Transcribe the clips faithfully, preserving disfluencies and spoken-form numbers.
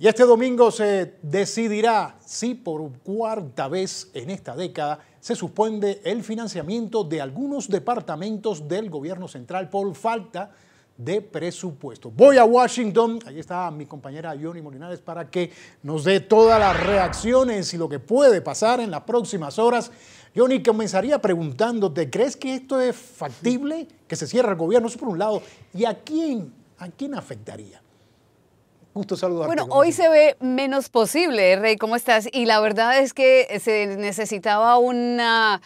Y este domingo se decidirá si por cuarta vez en esta década se suspende el financiamiento de algunos departamentos del gobierno central por falta de presupuesto. Voy a Washington, ahí está mi compañera Ione Molinares para que nos dé todas las reacciones y lo que puede pasar en las próximas horas. Ione, comenzaría preguntándote, ¿crees que esto es factible, que se cierre el gobierno? Eso por un lado. ¿Y a quién, a quién afectaría? Gusto saludarte. Bueno, hoy se ve menos posible, Rey, ¿cómo estás? Y la verdad es que se necesitaba una,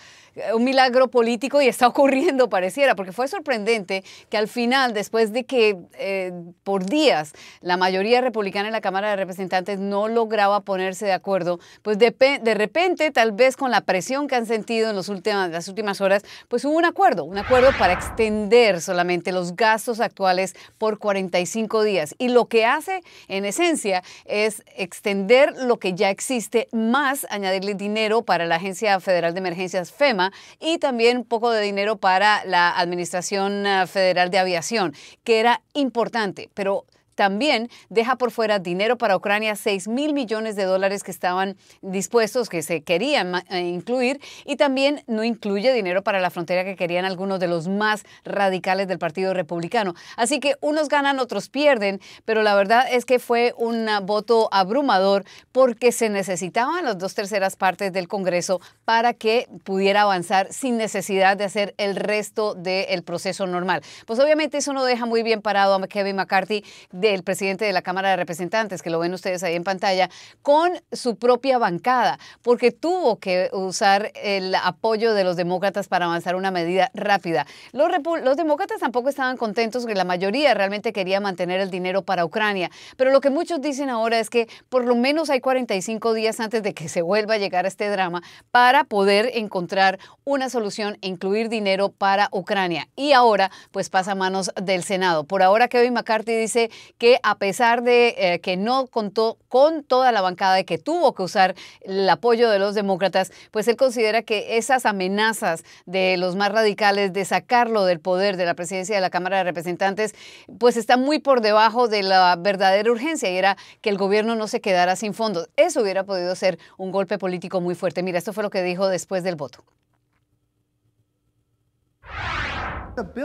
un milagro político y está ocurriendo, pareciera, porque fue sorprendente que al final, después de que eh, por días la mayoría republicana en la Cámara de Representantes no lograba ponerse de acuerdo, pues de, de repente, tal vez con la presión que han sentido en los últimos, las últimas horas, pues hubo un acuerdo, un acuerdo para extender solamente los gastos actuales por cuarenta y cinco días. Y lo que hace en esencia es extender lo que ya existe, más añadirle dinero para la Agencia Federal de Emergencias, FEMA, y también un poco de dinero para la Administración Federal de Aviación, que era importante, pero también deja por fuera dinero para Ucrania, seis mil millones de dólares que estaban dispuestos, que se querían incluir, y también no incluye dinero para la frontera que querían algunos de los más radicales del Partido Republicano. Así que unos ganan, otros pierden, pero la verdad es que fue un voto abrumador porque se necesitaban las dos terceras partes del Congreso para que pudiera avanzar sin necesidad de hacer el resto del proceso normal. Pues obviamente eso no deja muy bien parado a Kevin McCarthy, del presidente de la Cámara de Representantes, que lo ven ustedes ahí en pantalla, con su propia bancada, porque tuvo que usar el apoyo de los demócratas para avanzar una medida rápida. Los, los demócratas tampoco estaban contentos, que la mayoría realmente quería mantener el dinero para Ucrania, pero lo que muchos dicen ahora es que por lo menos hay cuarenta y cinco días antes de que se vuelva a llegar a este drama para poder encontrar una solución e incluir dinero para Ucrania. Y ahora pues pasa a manos del Senado. Por ahora Kevin McCarthy dice que a pesar de eh, que no contó con toda la bancada y que tuvo que usar el apoyo de los demócratas, pues él considera que esas amenazas de los más radicales de sacarlo del poder de la presidencia de la Cámara de Representantes, pues está muy por debajo de la verdadera urgencia, y era que el gobierno no se quedara sin fondos. Eso hubiera podido ser un golpe político muy fuerte. Mira, esto fue lo que dijo después del voto.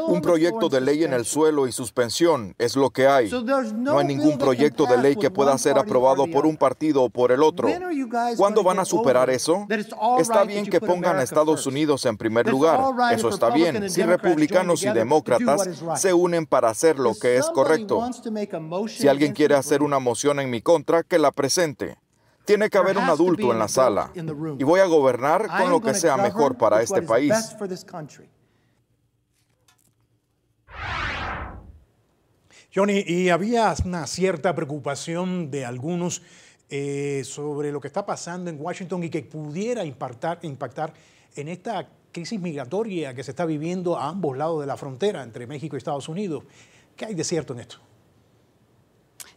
Un proyecto de ley en el suelo y suspensión es lo que hay. No hay ningún proyecto de ley que pueda ser aprobado por un partido o por el otro. ¿Cuándo van a superar eso? Está bien que pongan a Estados Unidos en primer lugar. Eso está bien. Si republicanos y demócratas se unen para hacer lo que es correcto. Si alguien quiere hacer una moción en mi contra, que la presente. Tiene que haber un adulto en la sala. Y voy a gobernar con lo que sea mejor para este país. Ione, y había una cierta preocupación de algunos eh, sobre lo que está pasando en Washington y que pudiera impactar, impactar en esta crisis migratoria que se está viviendo a ambos lados de la frontera, entre México y Estados Unidos. ¿Qué hay de cierto en esto?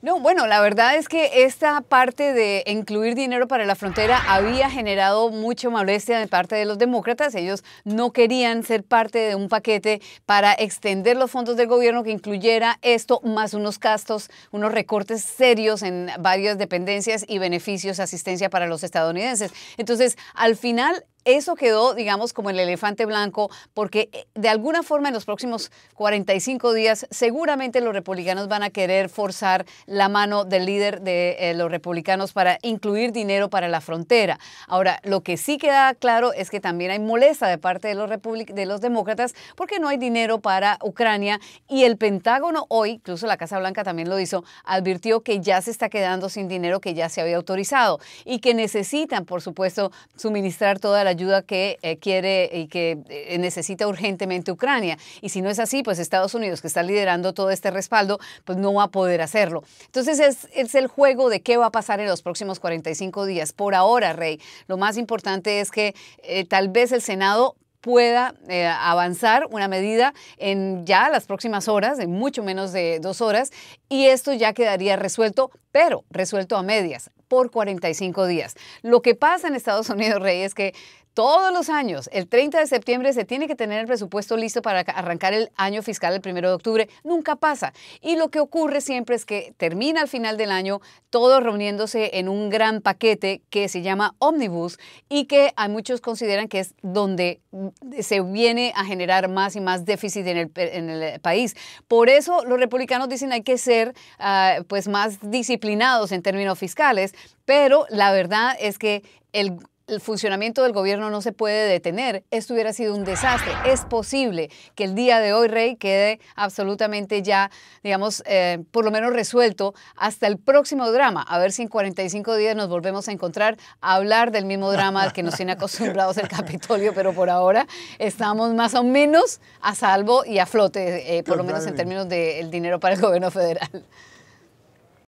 No, bueno, la verdad es que esta parte de incluir dinero para la frontera había generado mucha molestia de parte de los demócratas. Ellos no querían ser parte de un paquete para extender los fondos del gobierno que incluyera esto, más unos gastos, unos recortes serios en varias dependencias y beneficios, asistencia para los estadounidenses. Entonces, al final, eso quedó, digamos, como el elefante blanco, porque de alguna forma en los próximos cuarenta y cinco días seguramente los republicanos van a querer forzar la mano del líder de eh, los republicanos para incluir dinero para la frontera. Ahora, lo que sí queda claro es que también hay molestia de parte de los, de los demócratas porque no hay dinero para Ucrania, y el Pentágono hoy, incluso la Casa Blanca también lo hizo, advirtió que ya se está quedando sin dinero que ya se había autorizado y que necesitan, por supuesto, suministrar toda la ayuda que eh, quiere y que eh, necesita urgentemente Ucrania. Y si no es así, pues Estados Unidos, que está liderando todo este respaldo, pues no va a poder hacerlo. Entonces es, es el juego de qué va a pasar en los próximos cuarenta y cinco días. Por ahora, Rey, lo más importante es que eh, tal vez el Senado pueda eh, avanzar una medida en ya las próximas horas, en mucho menos de dos horas, y esto ya quedaría resuelto, pero resuelto a medias, por cuarenta y cinco días. Lo que pasa en Estados Unidos, Rey, es que Todos los años, el treinta de septiembre se tiene que tener el presupuesto listo para arrancar el año fiscal el primero de octubre. Nunca pasa. Y lo que ocurre siempre es que termina al final del año todos reuniéndose en un gran paquete que se llama Omnibus y que a muchos consideran que es donde se viene a generar más y más déficit en el, en el país. Por eso los republicanos dicen hay que ser uh, pues más disciplinados en términos fiscales, pero la verdad es que el El funcionamiento del gobierno no se puede detener. Esto hubiera sido un desastre. Es posible que el día de hoy, Rey, quede absolutamente ya, digamos, eh, por lo menos resuelto hasta el próximo drama. A ver si en cuarenta y cinco días nos volvemos a encontrar a hablar del mismo drama al que nos tiene acostumbrados el Capitolio, pero por ahora estamos más o menos a salvo y a flote, eh, por lo menos en términos del dinero para el gobierno federal.